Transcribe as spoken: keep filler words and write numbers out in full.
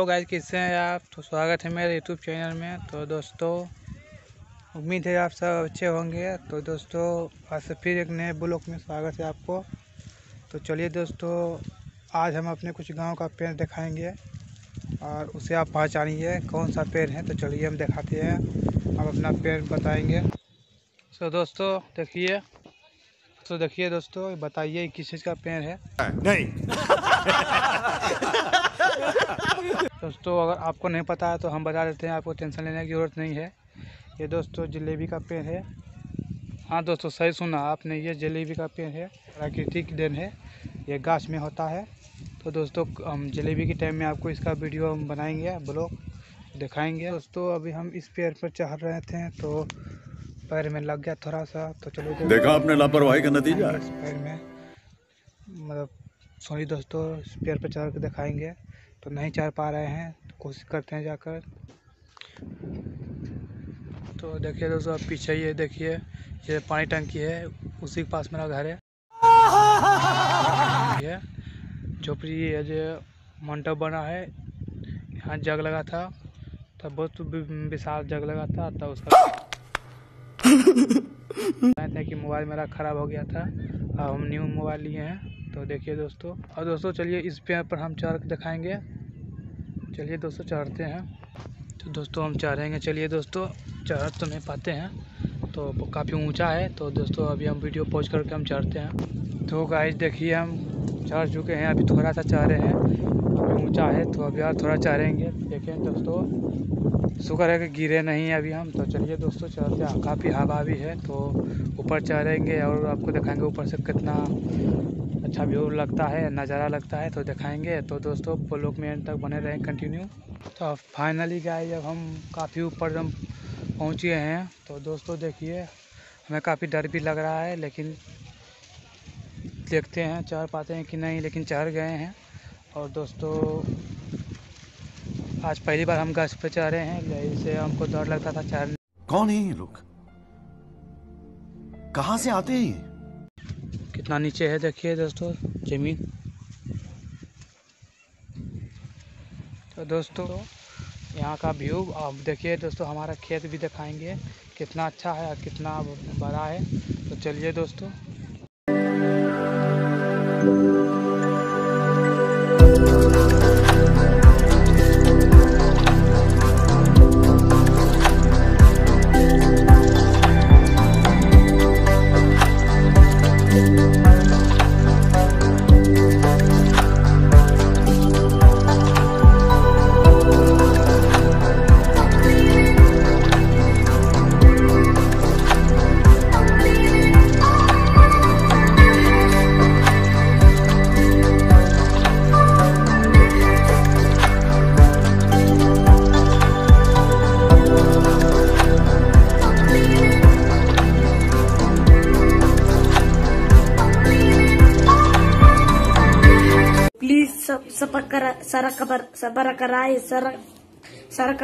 Hello guys, किससे हैं आप? तो स्वागत है मेरे यूट्यूब चैनल में। तो दोस्तों, उम्मीद है आप सब अच्छे होंगे। तो दोस्तों, आज फिर एक नए ब्लॉग में स्वागत है आपको। तो चलिए दोस्तों, आज हम अपने कुछ गांव का पेड़ दिखाएंगे और उसे आप पहचानिए कौन सा पेड़ है। तो चलिए हम दिखाते हैं, हम अपना पेड़ बताएँगे। तो दोस्तों देखिए, तो देखिए दोस्तों, बताइए किस चीज़ का पेड़ है। नहीं दोस्तों, अगर आपको नहीं पता है तो हम बता देते हैं, आपको टेंशन लेने की ज़रूरत नहीं है। ये दोस्तों जलेबी का पेड़ है। हाँ दोस्तों, सही सुना आपने, ये जलेबी का पेड़ है। प्राकृतिक देन है, ये गाछ में होता है। तो दोस्तों, हम जलेबी के टाइम में आपको इसका वीडियो हम बनाएंगे, ब्लॉग दिखाएंगे। दोस्तों, अभी हम इस पेड़ पर चढ़ रहे थे तो पैर में लग गया थोड़ा सा। तो चलो, देखा आपने लापरवाही का नतीजा। इस पैर में मतलब सॉरी दोस्तों, इस पेड़ पर चढ़ के दिखाएँगे। तो नहीं चढ़ पा रहे हैं तो कोशिश करते हैं जाकर। तो देखिए दोस्तों, आप पीछे ये देखिए, ये पानी टंकी है, उसी के पास मेरा घर है। ये झोपड़ी है, जो मंडप बना है, यहाँ जग लगा था, तब बहुत विशाल जग लगा था। तब उसका था कि मोबाइल मेरा ख़राब हो गया था, अब हम न्यू मोबाइल लिए हैं। तो देखिए दोस्तों, और दोस्तों चलिए इस पेड़ पर हम चढ़ के दिखाएंगे। चलिए दोस्तों, चढ़ते हैं। तो दोस्तों हम चढ़ेंगे। चलिए दोस्तों, चढ़ तो नहीं पाते हैं, तो काफ़ी ऊंचा है। तो दोस्तों, अभी हम वीडियो पॉज करके हम चढ़ते हैं। तो गाइस देखिए, हम चढ़ चुके हैं, अभी थोड़ा सा चढ़ रहे हैं, अभी ऊँचा है तो अभी और थोड़ा चढ़ेंगे। देखें दोस्तों, शुक्र है कि गिरे नहीं अभी हम। तो चलिए दोस्तों, चढ़ते। काफ़ी हवा भी है तो ऊपर चढ़ेंगे और आपको दिखाएँगे ऊपर से कितना अच्छा व्यू लगता है, नज़ारा लगता है, तो दिखाएंगे। तो दोस्तों, ब्लॉग में एंड तक बने रहें कंटिन्यू। तो फाइनली गाइस, जब हम काफ़ी ऊपर हम पहुँचे हैं तो दोस्तों देखिए, हमें काफ़ी डर भी लग रहा है, लेकिन देखते हैं चढ़ पाते हैं कि नहीं। लेकिन चढ़ गए हैं। और दोस्तों, आज पहली बार हम गाछ पर चढ़े हैं, इससे हमको डर लगता था चढ़। कौन है ये लोग, कहाँ से आते हैं, कितना नीचे है। देखिए दोस्तों ज़मीन। तो दोस्तों, यहाँ का व्यू आप देखिए। दोस्तों, हमारा खेत भी दिखाएंगे कितना अच्छा है और कितना बड़ा है। तो चलिए दोस्तों, प्लीज सब सब कर सर कर सबर कराए सर सर